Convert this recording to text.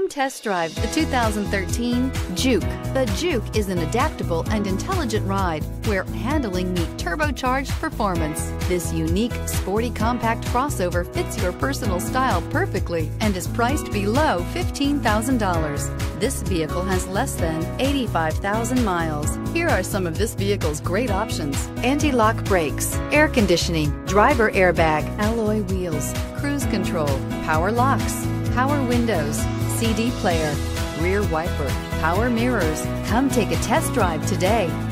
Come test drive the 2013 JUKE. The JUKE is an adaptable and intelligent ride where handling meets turbocharged performance. This unique, sporty, compact crossover fits your personal style perfectly and is priced below $15,000. This vehicle has less than 85,000 miles. Here are some of this vehicle's great options: anti-lock brakes, air conditioning, driver airbag, alloy wheels, cruise control, power locks, power windows, CD player, rear wiper, power mirrors. Come take a test drive today.